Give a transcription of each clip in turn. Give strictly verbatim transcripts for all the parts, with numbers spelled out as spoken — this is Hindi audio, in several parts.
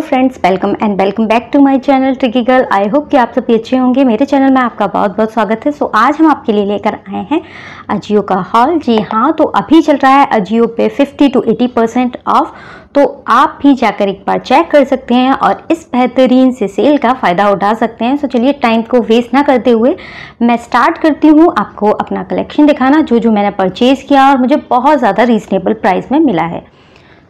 Friends, welcome and welcome back to my channel tricky girl. I hope कि आप सभी अच्छे होंगे। मेरे चैनल में आपका बहुत बहुत स्वागत है। सो so, आज हम आपके लिए लेकर आए हैं अजियो का हॉल। जी हाँ, तो अभी चल रहा है अजियो पे fifty to eighty percent off, तो आप भी जाकर एक बार चेक कर सकते हैं और इस बेहतरीन से सेल का फ़ायदा उठा सकते हैं। सो so, चलिए टाइम को वेस्ट ना करते हुए मैं स्टार्ट करती हूँ आपको अपना कलेक्शन दिखाना, जो जो मैंने परचेज़ किया और मुझे बहुत ज़्यादा रीज़नेबल प्राइस में मिला है।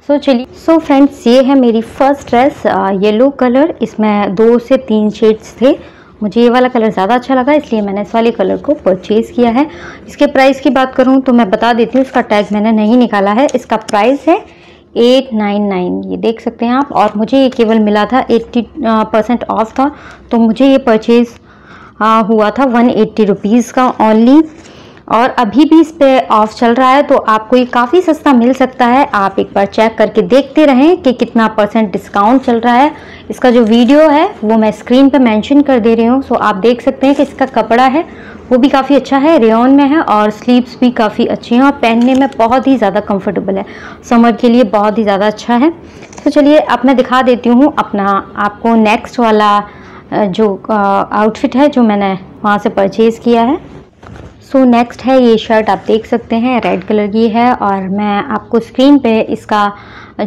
सो so, चलिए सो so, फ्रेंड्स, ये है मेरी फर्स्ट ड्रेस, येलो कलर। इसमें दो से तीन शेड्स थे। मुझे ये वाला कलर ज़्यादा अच्छा लगा, इसलिए मैंने इस वाले कलर को परचेज़ किया है। इसके प्राइस की बात करूँ तो मैं बता देती हूँ, इसका टैग मैंने नहीं निकाला है। इसका प्राइस है एट नाइन नाइन, ये देख सकते हैं आप। और मुझे ये केवल मिला था एट्टी परसेंट ऑफ था, तो मुझे ये परचेज़ हुआ था वन एट्टी रुपीज़ का ओनली। और अभी भी इस पर ऑफ चल रहा है, तो आपको ये काफ़ी सस्ता मिल सकता है। आप एक बार चेक करके देखते रहें कि कितना परसेंट डिस्काउंट चल रहा है। इसका जो वीडियो है वो मैं स्क्रीन पे मेंशन कर दे रही हूँ। सो आप देख सकते हैं कि इसका कपड़ा है वो भी काफ़ी अच्छा है, रेयॉन में है, और स्लीव्स भी काफ़ी अच्छी हैं और पहनने में बहुत ही ज़्यादा कम्फर्टेबल है। समर के लिए बहुत ही ज़्यादा अच्छा है। तो चलिए अब मैं दिखा देती हूँ अपना आपको नेक्स्ट वाला जो आउटफिट है जो मैंने वहाँ से परचेज़ किया है। सो so, नेक्स्ट है ये शर्ट, आप देख सकते हैं रेड कलर की है, और मैं आपको स्क्रीन पे इसका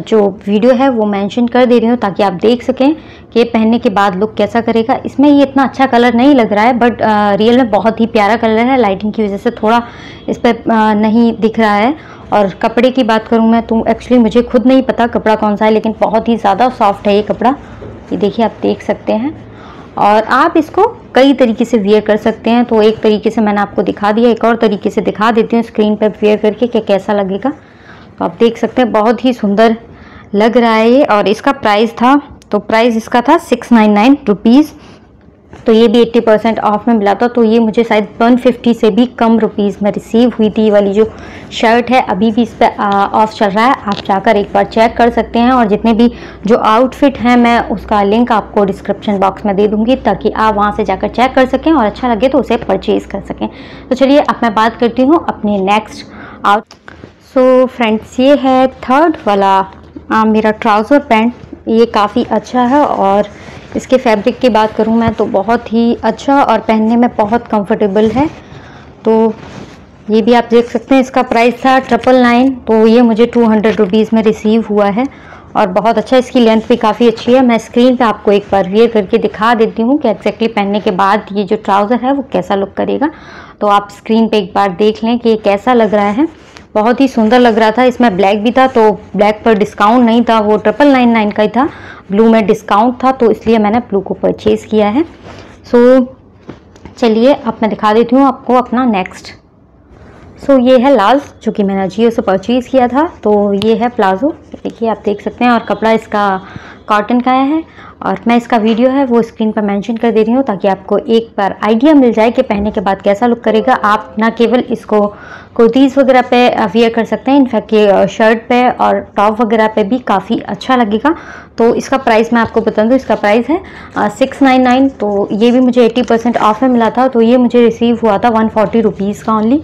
जो वीडियो है वो मेंशन कर दे रही हूँ ताकि आप देख सकें कि पहनने के बाद लुक कैसा करेगा। इसमें ये इतना अच्छा कलर नहीं लग रहा है, बट रियल में बहुत ही प्यारा कलर है। लाइटिंग की वजह से थोड़ा इस पर नहीं दिख रहा है। और कपड़े की बात करूँ मैं तो एक्चुअली मुझे खुद नहीं पता कपड़ा कौन सा है, लेकिन बहुत ही ज़्यादा सॉफ्ट है ये कपड़ा। ये देखिए, आप देख सकते हैं। और आप इसको कई तरीके से वेयर कर सकते हैं। तो एक तरीके से मैंने आपको दिखा दिया, एक और तरीके से दिखा देती हूँ स्क्रीन पर वेयर करके क्या कैसा लगेगा। तो आप देख सकते हैं, बहुत ही सुंदर लग रहा है ये। और इसका प्राइस था, तो प्राइस इसका था सिक्स नाइन नाइन रुपीज़। तो ये भी एट्टी परसेंट ऑफ में मिला था, तो ये मुझे शायद वन फिफ्टी से भी कम रुपीज़ में रिसीव हुई थी। ये वाली जो शर्ट है अभी भी इस पर ऑफ चल रहा है, आप जाकर एक बार चेक कर सकते हैं। और जितने भी जो आउटफिट हैं मैं उसका लिंक आपको डिस्क्रिप्शन बॉक्स में दे दूँगी ताकि आप वहाँ से जाकर चेक कर सकें और अच्छा लगे तो उसे परचेज़ कर सकें। तो चलिए अब मैं बात करती हूँ अपने नेक्स्ट आउट। सो फ्रेंड्स, ये है थर्ड वाला आ, मेरा ट्राउज़र पैंट। ये काफ़ी अच्छा है और इसके फैब्रिक की बात करूँ मैं तो बहुत ही अच्छा और पहनने में बहुत कंफर्टेबल है। तो ये भी आप देख सकते हैं, इसका प्राइस था ट्रिपल नाइन, तो ये मुझे टू हंड्रेड रुपीज़ में रिसीव हुआ है। और बहुत अच्छा, इसकी लेंथ भी काफ़ी अच्छी है। मैं स्क्रीन पे आपको एक बार वेयर करके दिखा देती हूँ कि एक्जैक्टली पहनने के बाद ये जो ट्राउज़र है वो कैसा लुक करेगा। तो आप स्क्रीन पर एक बार देख लें कि ये कैसा लग रहा है। बहुत ही सुंदर लग रहा था। इसमें ब्लैक भी था, तो ब्लैक पर डिस्काउंट नहीं था, वो ट्रिपल नाइन नाइन का ही था। ब्लू में डिस्काउंट था, तो इसलिए मैंने ब्लू को परचेज़ किया है। सो so, चलिए अब मैं दिखा देती हूँ आपको अपना नेक्स्ट। सो so, ये है लाल, जो कि मैंने अजियो से परचेज़ किया था। तो ये है प्लाजो, देखिए आप देख सकते हैं। और कपड़ा इसका कॉटन का है, और मैं इसका वीडियो है वो स्क्रीन पर मेंशन कर दे रही हूँ ताकि आपको एक बार आइडिया मिल जाए कि पहनने के बाद कैसा लुक करेगा। आप ना केवल इसको कुर्तीज़ वगैरह पे वेयर कर सकते हैं, इनफैक्ट ये शर्ट पे और टॉप वगैरह पे भी काफ़ी अच्छा लगेगा। तो इसका प्राइस मैं आपको बता दूँ, इसका प्राइस है सिक्स नाइन नाइन। तो ये भी मुझे एट्टी परसेंट ऑफ में मिला था, तो ये मुझे रिसीव हुआ था वन फोर्टी रुपीज़ का ओनली।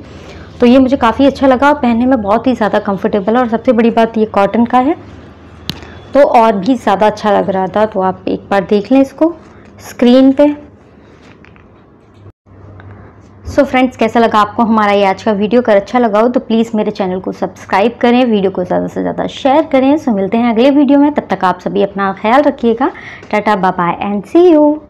तो ये मुझे काफ़ी अच्छा लगा और पहनने में बहुत ही ज़्यादा कम्फर्टेबल है। और सबसे बड़ी बात, ये कॉटन का है तो और भी ज़्यादा अच्छा लग रहा था। तो आप एक बार देख लें इसको स्क्रीन पे। सो so फ्रेंड्स, कैसा लगा आपको हमारा ये आज का वीडियो? अगर अच्छा लगा हो तो प्लीज़ मेरे चैनल को सब्सक्राइब करें, वीडियो को ज़्यादा से ज़्यादा शेयर करें। सो so मिलते हैं अगले वीडियो में, तब तक आप सभी अपना ख्याल रखिएगा। Tata, bye bye and see you.